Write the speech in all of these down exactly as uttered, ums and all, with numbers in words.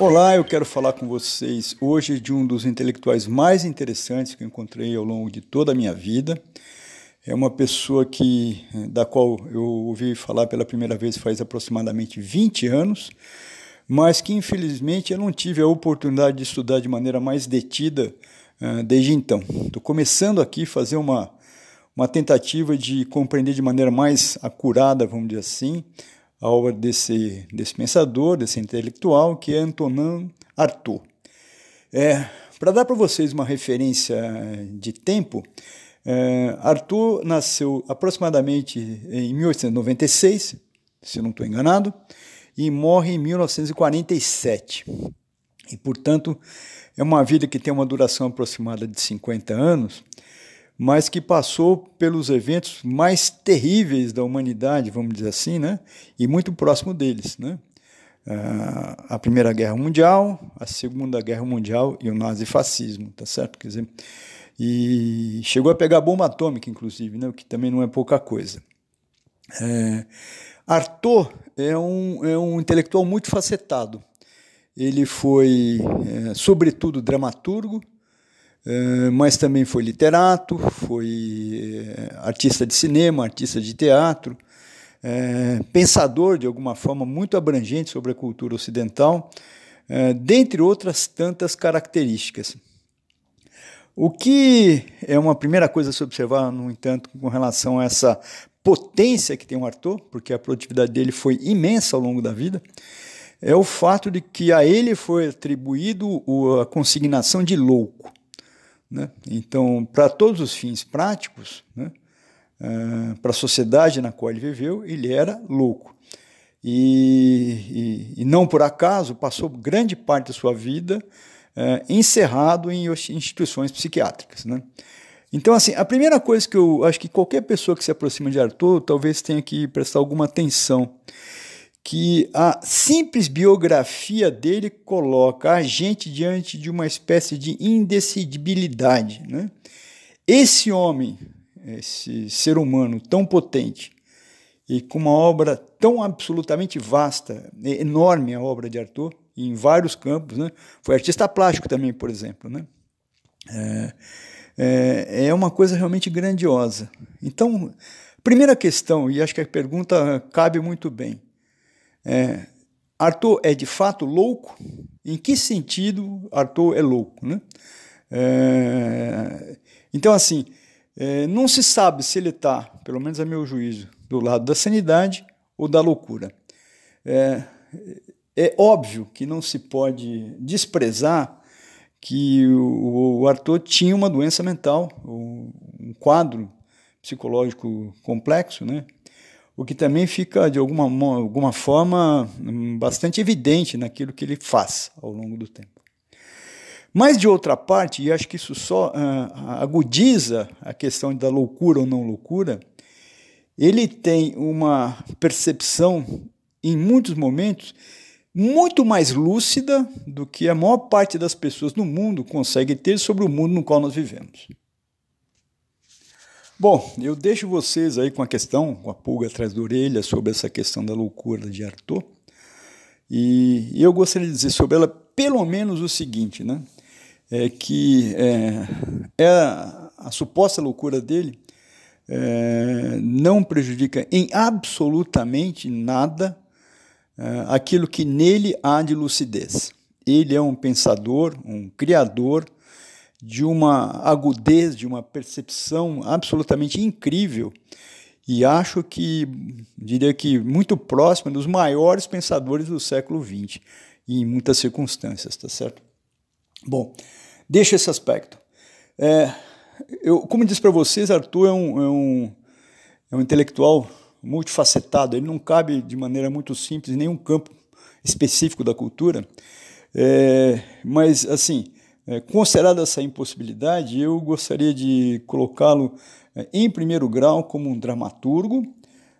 Olá, eu quero falar com vocês hoje de um dos intelectuais mais interessantes que eu encontrei ao longo de toda a minha vida. É uma pessoa que, da qual eu ouvi falar pela primeira vez faz aproximadamente vinte anos, mas que infelizmente eu não tive a oportunidade de estudar de maneira mais detida uh, desde então. Estou começando aqui a fazer uma, uma tentativa de compreender de maneira mais acurada, vamos dizer assim, a obra desse, desse pensador, desse intelectual, que é Antonin Artaud. É, para dar para vocês uma referência de tempo, é, Artaud nasceu aproximadamente em mil oitocentos e noventa e seis, se não estou enganado, e morre em mil novecentos e quarenta e sete. E, portanto, é uma vida que tem uma duração aproximada de cinquenta anos, mas que passou pelos eventos mais terríveis da humanidade, vamos dizer assim, né? E muito próximo deles, né? A Primeira Guerra Mundial, a Segunda Guerra Mundial e o nazifascismo, tá certo? Quer dizer, e chegou a pegar bomba atômica, inclusive, né? O que também não é pouca coisa. É, Artaud é um, é um intelectual multifacetado. Ele foi, é, sobretudo, dramaturgo, Uh, mas também foi literato, foi uh, artista de cinema, artista de teatro, uh, pensador, de alguma forma, muito abrangente sobre a cultura ocidental, uh, dentre outras tantas características. O que é uma primeira coisa a se observar, no entanto, com relação a essa potência que tem o Artaud, porque a produtividade dele foi imensa ao longo da vida, é o fato de que a ele foi atribuído a consignação de louco, né? Então, para todos os fins práticos, né? uh, para a sociedade na qual ele viveu, ele era louco. E, e, e não por acaso passou grande parte da sua vida uh, encerrado em instituições psiquiátricas, né? Então, assim, a primeira coisa que eu acho que qualquer pessoa que se aproxima de Artaud talvez tenha que prestar alguma atenção, que a simples biografia dele coloca a gente diante de uma espécie de indecidibilidade, né? Esse homem, esse ser humano tão potente e com uma obra tão absolutamente vasta, enorme a obra de Artaud, em vários campos, né? Foi artista plástico também, por exemplo, né? É, é, é uma coisa realmente grandiosa. Então, primeira questão, e acho que a pergunta cabe muito bem, É, Artaud é de fato louco? Em que sentido Artaud é louco, né? É, então, assim, é, não se sabe se ele está, pelo menos a meu juízo, do lado da sanidade ou da loucura. É, é óbvio que não se pode desprezar que o, o Artaud tinha uma doença mental, um quadro psicológico complexo, né? O que também fica, de alguma, alguma forma, bastante evidente naquilo que ele faz ao longo do tempo. Mas, de outra parte, e acho que isso só uh, agudiza a questão da loucura ou não loucura, ele tem uma percepção, em muitos momentos, muito mais lúcida do que a maior parte das pessoas no mundo consegue ter sobre o mundo no qual nós vivemos. Bom, eu deixo vocês aí com a questão, com a pulga atrás da orelha, sobre essa questão da loucura de Artaud. E eu gostaria de dizer sobre ela pelo menos o seguinte, né? É que é, é a, a suposta loucura dele é, não prejudica em absolutamente nada é, aquilo que nele há de lucidez. Ele é um pensador, um criador, de uma agudez, de uma percepção absolutamente incrível, e acho que, diria que muito próximo dos maiores pensadores do século vinte, em muitas circunstâncias, tá certo? Bom, deixa esse aspecto. É, eu, como eu disse para vocês, Artaud é um, é, um, é um intelectual multifacetado, ele não cabe de maneira muito simples em nenhum campo específico da cultura, é, mas, assim, É, considerada essa impossibilidade, eu gostaria de colocá-lo é, em primeiro grau como um dramaturgo,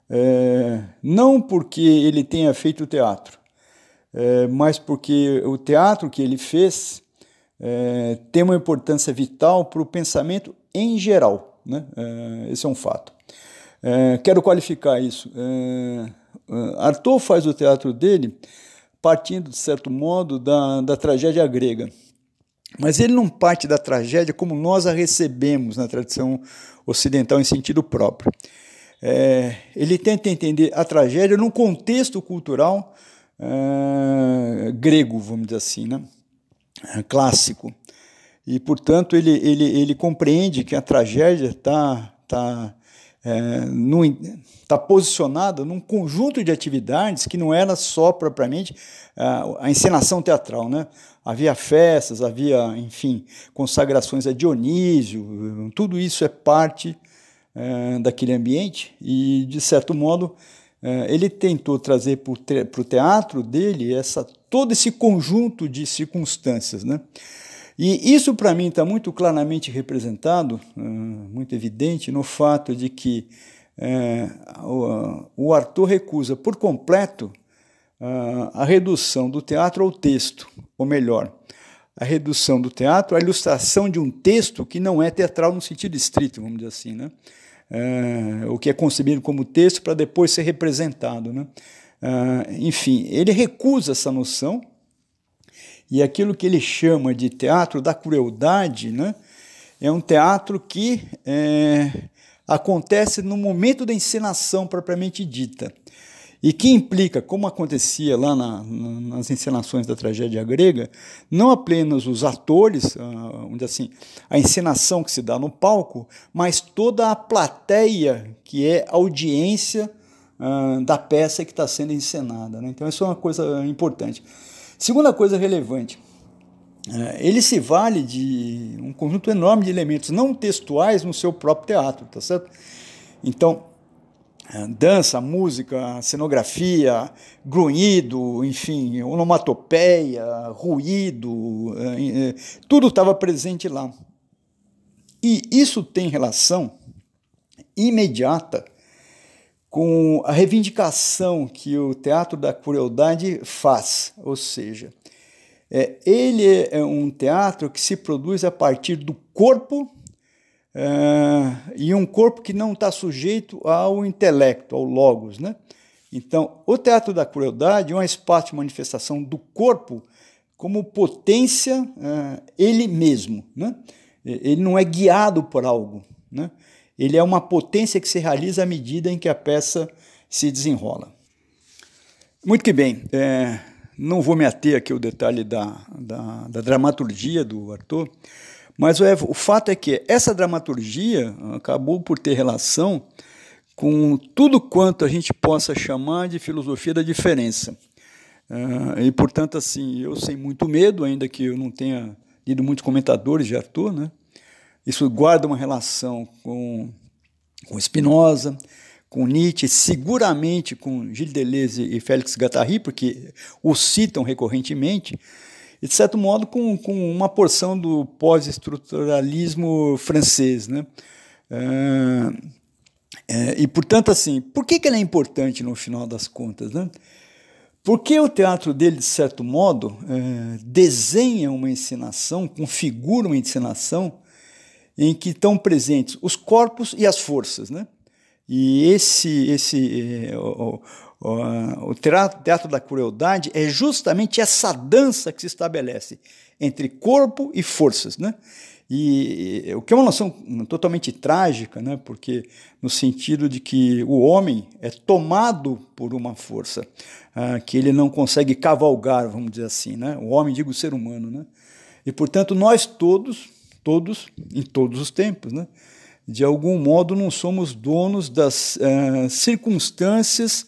é, não porque ele tenha feito teatro, é, mas porque o teatro que ele fez é, tem uma importância vital para o pensamento em geral, né? É, esse é um fato. É, quero qualificar isso. É, Artaud faz o teatro dele partindo, de certo modo, da, da tragédia grega. Mas ele não parte da tragédia como nós a recebemos na tradição ocidental em sentido próprio. É, ele tenta entender a tragédia num contexto cultural é, grego, vamos dizer assim, né? Clássico. E, portanto, ele, ele, ele compreende que a tragédia está tá, é, tá posicionada num conjunto de atividades que não era só propriamente a, a encenação teatral, né? Havia festas, havia, enfim, consagrações a Dionísio, tudo isso é parte é, daquele ambiente e, de certo modo, é, ele tentou trazer para o te, pro teatro dele essa, todo esse conjunto de circunstâncias, né? E isso, para mim, está muito claramente representado, muito evidente, no fato de que é, o Artaud recusa por completo a redução do teatro ao texto, ou melhor, a redução do teatro à ilustração de um texto que não é teatral no sentido estrito, vamos dizer assim, né? É, o que é concebido como texto para depois ser representado, né? É, enfim, ele recusa essa noção. E aquilo que ele chama de teatro da crueldade, né, é um teatro que é, acontece no momento da encenação propriamente dita, e que implica, como acontecia lá na, na, nas encenações da tragédia grega, não apenas os atores, onde assim, a encenação que se dá no palco, mas toda a plateia que é audiência ah, da peça que está sendo encenada, né? Então isso é uma coisa importante. Segunda coisa relevante, ele se vale de um conjunto enorme de elementos não textuais no seu próprio teatro, tá certo? Então, dança, música, cenografia, grunhido, enfim, onomatopeia, ruído, tudo estava presente lá. E isso tem relação imediata com a reivindicação que o teatro da crueldade faz, ou seja, é, ele é um teatro que se produz a partir do corpo é, e um corpo que não está sujeito ao intelecto, ao logos, né? Então, o teatro da crueldade é um espaço de manifestação do corpo como potência é, ele mesmo, né? Ele não é guiado por algo, né? Ele é uma potência que se realiza à medida em que a peça se desenrola. Muito que bem, é, não vou me ater aqui ao detalhe da, da, da dramaturgia do Artaud, mas o, o fato é que essa dramaturgia acabou por ter relação com tudo quanto a gente possa chamar de filosofia da diferença. É, e, portanto, assim, eu sem muito medo, ainda que eu não tenha lido muitos comentadores de Artaud, né? Isso guarda uma relação com, com Spinoza, com Nietzsche, seguramente com Gilles Deleuze e Félix Guattari, porque os citam recorrentemente, e, de certo modo, com, com uma porção do pós-estruturalismo francês, né? É, é, e, portanto, assim, por que, que ele é importante no final das contas, né? Porque o teatro dele, de certo modo, é, desenha uma encenação, configura uma encenação em que estão presentes os corpos e as forças, né? E esse, esse é, o, o, o teatro da crueldade é justamente essa dança que se estabelece entre corpo e forças, né? E o que é uma noção totalmente trágica, né? Porque no sentido de que o homem é tomado por uma força ah, que ele não consegue cavalgar, vamos dizer assim, né? O homem, digo, o ser humano, né? E portanto nós todos Todos, em todos os tempos, né? De algum modo não somos donos das uh, circunstâncias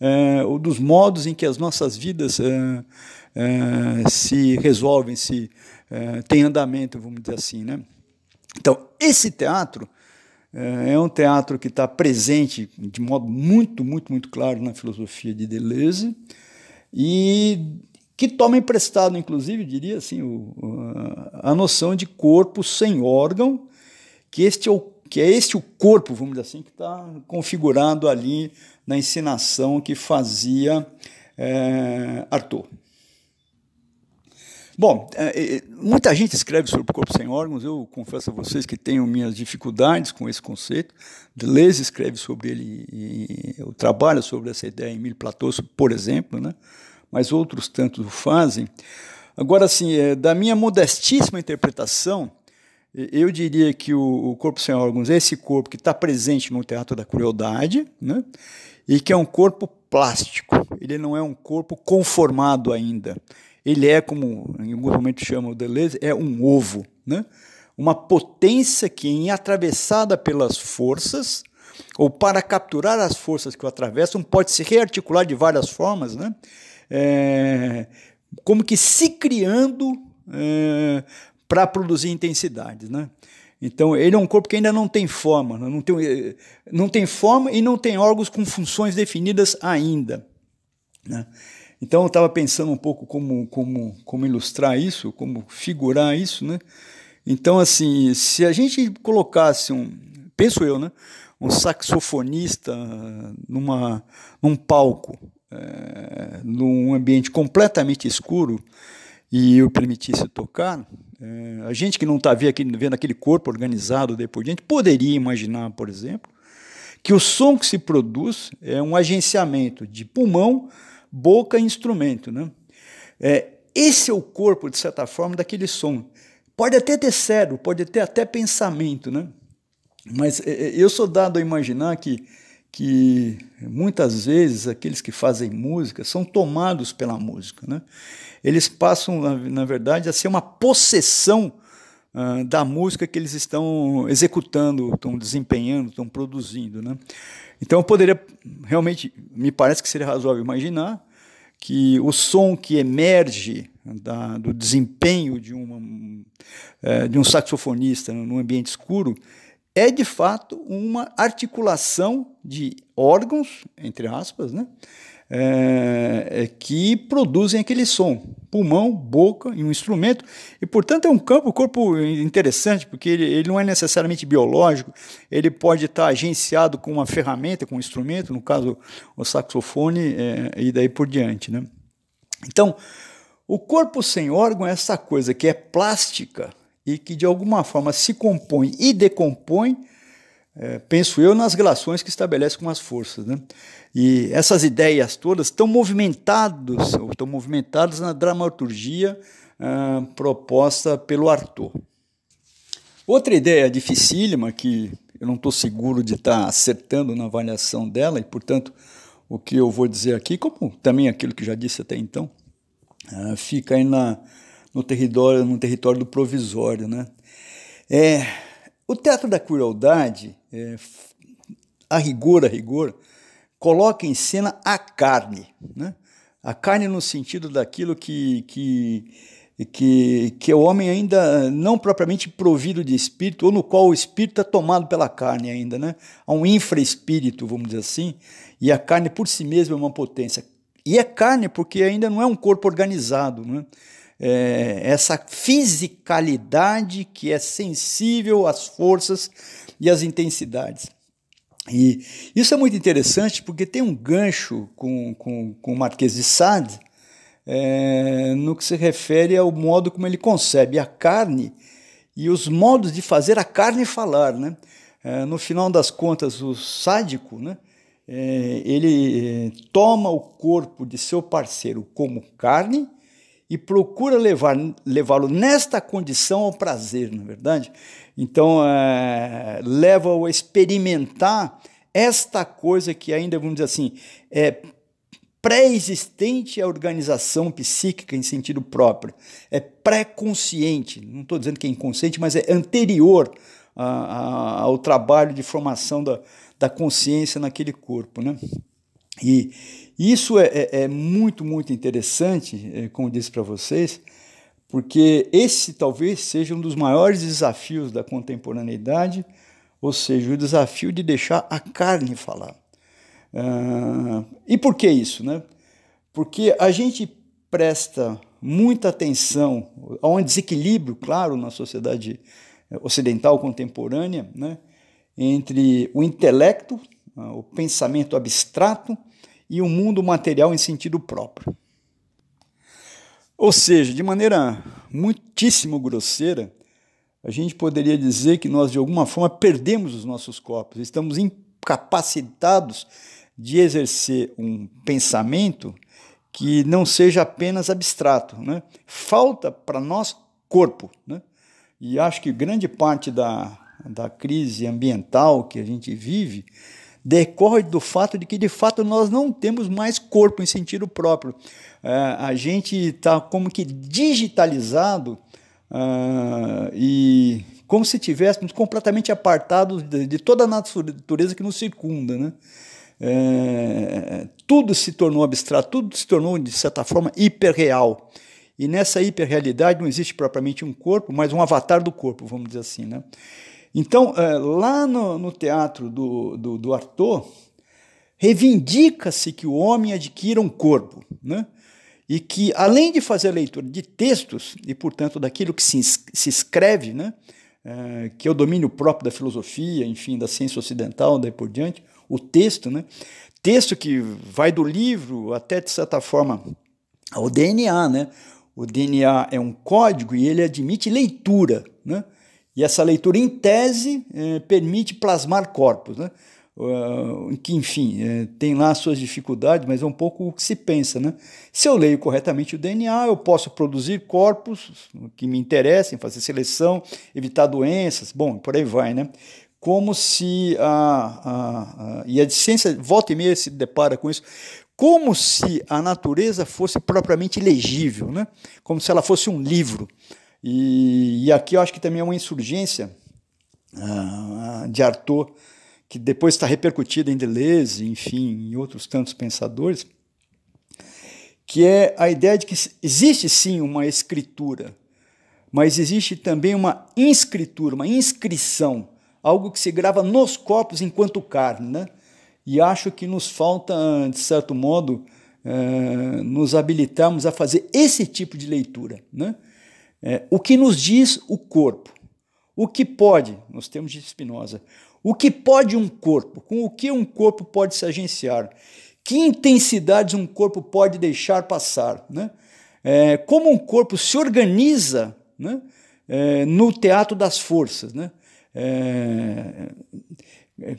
uh, ou dos modos em que as nossas vidas uh, uh, se resolvem, se uh, têm andamento, vamos dizer assim, né? Então, esse teatro uh, é um teatro que está presente de modo muito, muito, muito claro na filosofia de Deleuze e que toma emprestado, inclusive, diria assim, o, a noção de corpo sem órgão, que, este é, o, que é este o corpo, vamos dizer assim, que está configurado ali na encenação que fazia é, Artaud. Bom, é, muita gente escreve sobre o corpo sem órgãos, eu confesso a vocês que tenho minhas dificuldades com esse conceito. Deleuze escreve sobre ele, e eu trabalho sobre essa ideia em Mille Plateaux, por exemplo, né? mas outros tantos o fazem. Agora, assim, é, da minha modestíssima interpretação, eu diria que o, o corpo sem órgãos é esse corpo que está presente no teatro da crueldade, né? E que é um corpo plástico, ele não é um corpo conformado ainda. Ele é, como em algum momento chama o Deleuze, é um ovo, né? Uma potência que, em atravessada pelas forças, ou para capturar as forças que o atravessam, pode se rearticular de várias formas, né? É, como que se criando é, para produzir intensidades, né? Então, ele é um corpo que ainda não tem forma, não tem, não tem forma e não tem órgãos com funções definidas ainda, né? Então, eu estava pensando um pouco como, como, como ilustrar isso, como figurar isso, né? Então, assim, se a gente colocasse um, penso eu, né, um saxofonista numa, num palco, é, num ambiente completamente escuro, e eu permitisse tocar, é, a gente que não está vendo aquele corpo organizado daí por diante, poderia imaginar, por exemplo, que o som que se produz é um agenciamento de pulmão, boca e instrumento, né? É, esse é o corpo, de certa forma, daquele som. Pode até ter cérebro, pode ter até pensamento, né? Mas é, eu sou dado a imaginar que, que muitas vezes aqueles que fazem música são tomados pela música, né? Eles passam, na, na verdade, a ser uma possessão uh, da música que eles estão executando, estão desempenhando, estão produzindo, né? Então eu poderia, realmente, me parece que seria razoável imaginar que o som que emerge da, do desempenho de, uma, de um saxofonista num ambiente escuro é, de fato, uma articulação de órgãos, entre aspas, né, é, que produzem aquele som, pulmão, boca e um instrumento. E, portanto, é um campo, corpo interessante, porque ele, ele não é necessariamente biológico, ele pode estar agenciado com uma ferramenta, com um instrumento, no caso, o saxofone, é, e daí por diante, né? Então, o corpo sem órgão é essa coisa que é plástica e que, de alguma forma, se compõe e decompõe, é, penso eu, nas relações que estabelece com as forças, né? E essas ideias todas estão movimentadas, ou estão movimentadas na dramaturgia ah, proposta pelo Artaud. Outra ideia dificílima, que eu não estou seguro de estar acertando na avaliação dela, e, portanto, o que eu vou dizer aqui, como também aquilo que já disse até então, Uh, fica aí na, no, território, no território do provisório, né? É, o teatro da crueldade, é, a rigor, a rigor, coloca em cena a carne, né? A carne no sentido daquilo que, que, que, que o homem ainda não propriamente provido de espírito, ou no qual o espírito é tomado pela carne ainda, né? Há um infraespírito, vamos dizer assim, e a carne por si mesma é uma potência. E é carne porque ainda não é um corpo organizado, né? É essa fisicalidade que é sensível às forças e às intensidades. E isso é muito interessante porque tem um gancho com, com, com o Marquês de Sade é, no que se refere ao modo como ele concebe a carne e os modos de fazer a carne falar, né? É, no final das contas, o sádico, né? É, ele é, toma o corpo de seu parceiro como carne e procura levar, levá-lo nesta condição ao prazer, na verdade. Então, é, leva-o a experimentar esta coisa que ainda, vamos dizer assim, é pré-existente à organização psíquica em sentido próprio, é pré-consciente, não estou dizendo que é inconsciente, mas é anterior a, a, ao trabalho de formação da da consciência naquele corpo, né? E isso é, é, é muito, muito interessante, é, como eu disse para vocês, porque esse talvez seja um dos maiores desafios da contemporaneidade, ou seja, o desafio de deixar a carne falar. Ah, e por que isso, né? Porque a gente presta muita atenção a um desequilíbrio, claro, na sociedade ocidental contemporânea, né? Entre o intelecto, o pensamento abstrato e o mundo material em sentido próprio. Ou seja, de maneira muitíssimo grosseira, a gente poderia dizer que nós, de alguma forma, perdemos os nossos corpos, estamos incapacitados de exercer um pensamento que não seja apenas abstrato, né? Falta para nós corpo, né? E acho que grande parte da, da crise ambiental que a gente vive decorre do fato de que, de fato, nós não temos mais corpo em sentido próprio. É, a gente está como que digitalizado uh, e como se estivéssemos completamente apartados de, de toda a natureza que nos circunda, né? É, tudo se tornou abstrato, tudo se tornou, de certa forma, hiperreal. E nessa hiperrealidade não existe propriamente um corpo, mas um avatar do corpo, vamos dizer assim, né? Então, é, lá no, no teatro do, do, do Artaud, reivindica-se que o homem adquira um corpo, né? E que, além de fazer a leitura de textos, e, portanto, daquilo que se, se escreve, né? É, que é o domínio próprio da filosofia, enfim, da ciência ocidental, daí por diante, o texto, né? Texto que vai do livro até, de certa forma, ao D N A, né? O D N A é um código e ele admite leitura, né? E essa leitura, em tese, eh, permite plasmar corpos, né? Uh, que, enfim, eh, tem lá suas dificuldades, mas é um pouco o que se pensa, né? Se eu leio corretamente o D N A, eu posso produzir corpos que me interessem, fazer seleção, evitar doenças, bom, por aí vai, né? Como se a, a, a... E a ciência volta e meia se depara com isso, como se a natureza fosse propriamente legível, né? Como se ela fosse um livro. E, e aqui eu acho que também é uma insurgência uh, de Artaud, que depois está repercutida em Deleuze, enfim, em outros tantos pensadores, que é a ideia de que existe sim uma escritura, mas existe também uma inscritura, uma inscrição, algo que se grava nos corpos enquanto carne, né? E acho que nos falta, de certo modo, uh, nos habilitarmos a fazer esse tipo de leitura, né? É, o que nos diz o corpo? O que pode, nos termos de Spinoza, o que pode um corpo? Com o que um corpo pode se agenciar? Que intensidades um corpo pode deixar passar, né? É, como um corpo se organiza, né? É, no teatro das forças, né? É,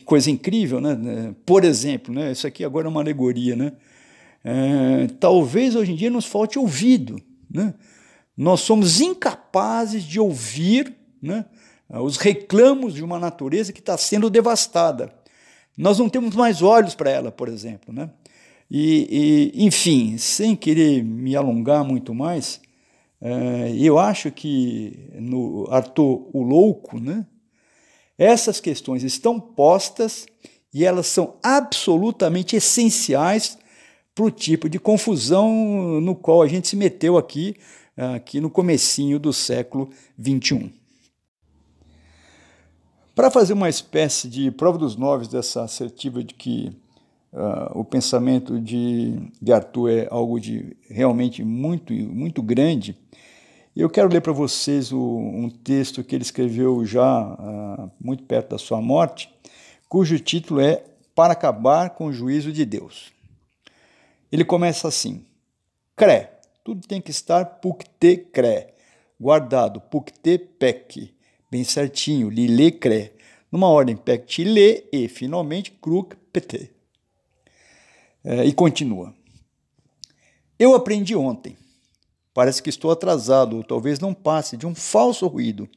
coisa incrível, né? Por exemplo, né? Isso aqui agora é uma alegoria, né? É, talvez hoje em dia nos falte ouvido, né? Nós somos incapazes de ouvir, né, os reclamos de uma natureza que está sendo devastada. Nós não temos mais olhos para ela, por exemplo, né? E, e, enfim, sem querer me alongar muito mais, é, eu acho que no Artaud, o Louco, né, essas questões estão postas e elas são absolutamente essenciais para o tipo de confusão no qual a gente se meteu aqui, aqui no comecinho do século vinte e um. Para fazer uma espécie de prova dos nove dessa assertiva de que uh, o pensamento de, de Artaud é algo de realmente muito, muito grande, eu quero ler para vocês o, um texto que ele escreveu já uh, muito perto da sua morte, cujo título é Para Acabar com o Juízo de Deus. Ele começa assim: Cré, tudo tem que estar puc te cré, guardado, puc te pec, bem certinho, li le cré, numa ordem pec te le e, finalmente, cruc pete. É, e continua. Eu aprendi ontem. Parece que estou atrasado, ou talvez não passe, de um falso ruído.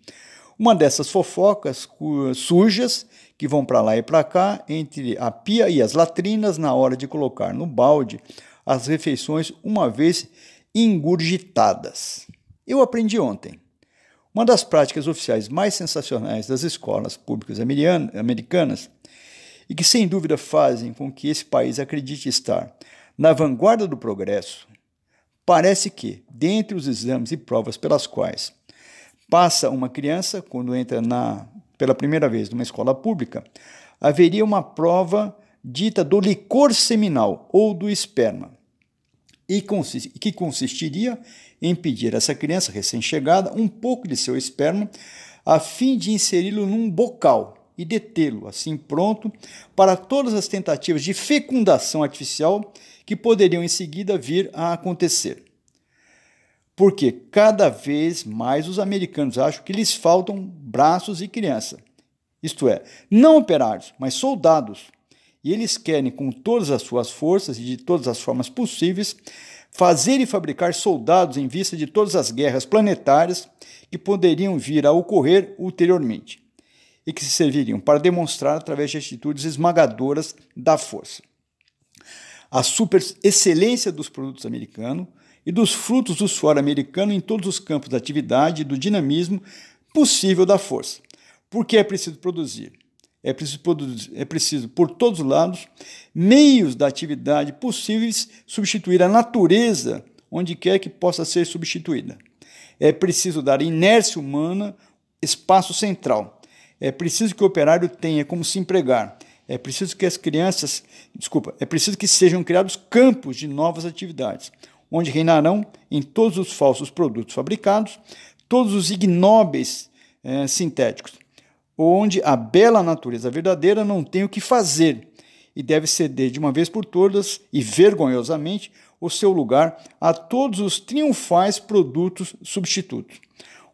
Uma dessas fofocas sujas que vão para lá e para cá, entre a pia e as latrinas, na hora de colocar no balde as refeições uma vez engurgitadas. Eu aprendi ontem. Uma das práticas oficiais mais sensacionais das escolas públicas americanas e que, sem dúvida, fazem com que esse país acredite estar na vanguarda do progresso, parece que, dentre os exames e provas pelas quais passa uma criança quando entra na, pela primeira vez numa escola pública, haveria uma prova dita do licor seminal ou do esperma, e que consistiria em pedir a essa criança recém-chegada um pouco de seu esperma a fim de inseri-lo num bocal e detê-lo, assim pronto, para todas as tentativas de fecundação artificial que poderiam em seguida vir a acontecer. Porque cada vez mais os americanos acham que lhes faltam braços e criança, isto é, não operários, mas soldados, e eles querem, com todas as suas forças e de todas as formas possíveis, fazer e fabricar soldados em vista de todas as guerras planetárias que poderiam vir a ocorrer ulteriormente e que se serviriam para demonstrar através de atitudes esmagadoras da força a superexcelência dos produtos americanos e dos frutos do suor americano em todos os campos da atividade e do dinamismo possível da força. Porque é preciso produzir, é preciso, produzir, é preciso por todos os lados, meios da atividade possíveis substituir a natureza onde quer que possa ser substituída. É preciso dar à inércia humana espaço central. É preciso que o operário tenha como se empregar. É preciso que as crianças, desculpa, é preciso que sejam criados campos de novas atividades, onde reinarão em todos os falsos produtos fabricados, todos os ignóbeis eh, sintéticos, onde a bela natureza verdadeira não tem o que fazer e deve ceder de uma vez por todas e vergonhosamente o seu lugar a todos os triunfais produtos substitutos,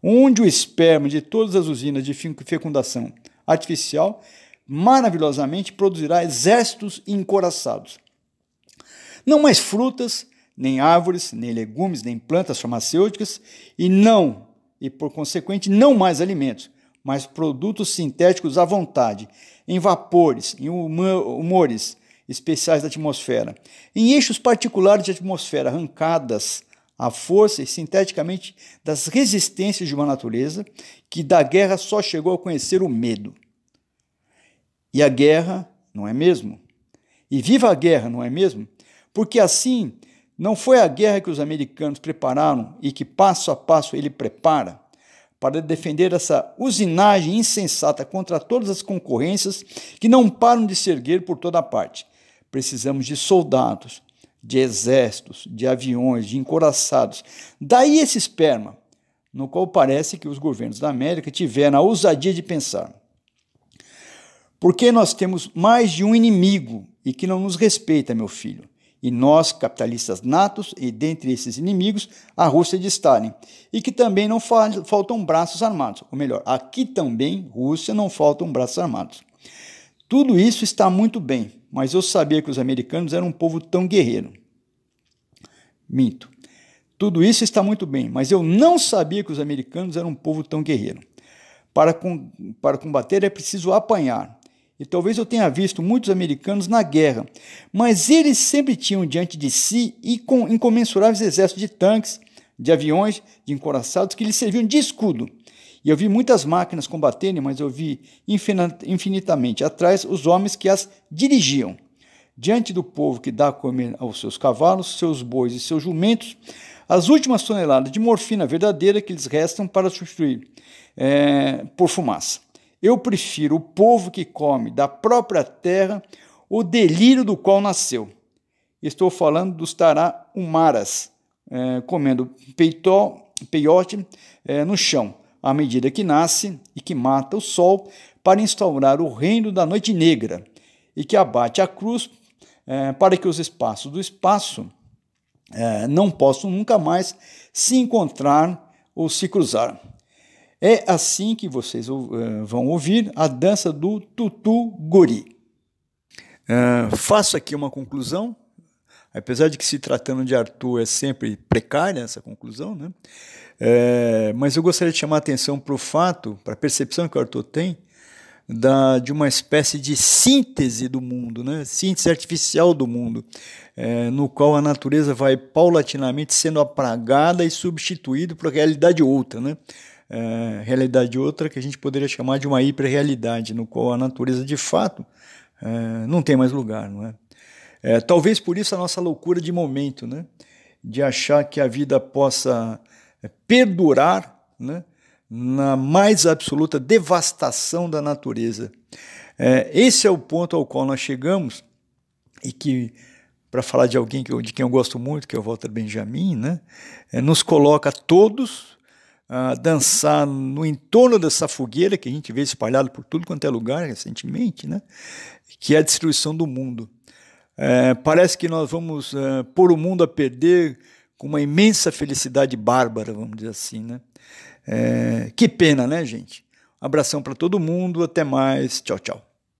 onde o esperma de todas as usinas de fecundação artificial maravilhosamente produzirá exércitos encouraçados. Não mais frutas, nem árvores, nem legumes, nem plantas farmacêuticas, e não, e por consequente, não mais alimentos, mas produtos sintéticos à vontade, em vapores, em humores especiais da atmosfera, em eixos particulares de atmosfera arrancadas à força e sinteticamente das resistências de uma natureza que da guerra só chegou a conhecer o medo. E a guerra, não é mesmo? E viva a guerra, não é mesmo? Porque assim, não foi a guerra que os americanos prepararam e que passo a passo ele prepara para defender essa usinagem insensata contra todas as concorrências que não param de se erguer por toda parte. Precisamos de soldados, de exércitos, de aviões, de encouraçados. Daí esse esperma, no qual parece que os governos da América tiveram a ousadia de pensar. Porque nós temos mais de um inimigo e que não nos respeita, meu filho. E nós, capitalistas natos, e dentre esses inimigos, a Rússia de Stalin, e que também não fal- faltam braços armados, ou melhor, aqui também, Rússia, não faltam braços armados. Tudo isso está muito bem, mas eu sabia que os americanos eram um povo tão guerreiro. Minto. Tudo isso está muito bem, mas eu não sabia que os americanos eram um povo tão guerreiro. Para, com- para combater é preciso apanhar. E talvez eu tenha visto muitos americanos na guerra, mas eles sempre tinham diante de si incomensuráveis exércitos de tanques, de aviões, de encouraçados que lhes serviam de escudo. E eu vi muitas máquinas combaterem, mas eu vi infinitamente atrás os homens que as dirigiam. Diante do povo que dá a comer aos seus cavalos, seus bois e seus jumentos, as últimas toneladas de morfina verdadeira que lhes restam para substituir é, por fumaça. Eu prefiro o povo que come da própria terra o delírio do qual nasceu. Estou falando dos tarahumaras, é, comendo peitó, peiote é, no chão, à medida que nasce e que mata o sol para instaurar o reino da noite negra e que abate a cruz é, para que os espaços do espaço é, não possam nunca mais se encontrar ou se cruzar. É assim que vocês uh, vão ouvir a dança do tutu-guri. Uh, faço aqui uma conclusão, apesar de que se tratando de Artaud é sempre precária essa conclusão, né? É, mas eu gostaria de chamar a atenção para o fato, para a percepção que o Artaud tem, da, de uma espécie de síntese do mundo, né? Síntese artificial do mundo, é, no qual a natureza vai paulatinamente sendo apagada e substituída por realidade outra, né? É, realidade outra que a gente poderia chamar de uma hiperrealidade, no qual a natureza de fato é, não tem mais lugar, não é? É, talvez por isso a nossa loucura de momento, né? De achar que a vida possa perdurar, né? Na mais absoluta devastação da natureza. É, esse é o ponto ao qual nós chegamos e que, para falar de alguém que eu, de quem eu gosto muito, que é o Walter Benjamin, né? É, nos coloca todos a dançar no entorno dessa fogueira que a gente vê espalhada por tudo quanto é lugar recentemente, né? Que é a destruição do mundo. É, parece que nós vamos é, pôr o mundo a perder com uma imensa felicidade bárbara, vamos dizer assim, né? É, que pena, né, gente? Abração para todo mundo, até mais, tchau, tchau.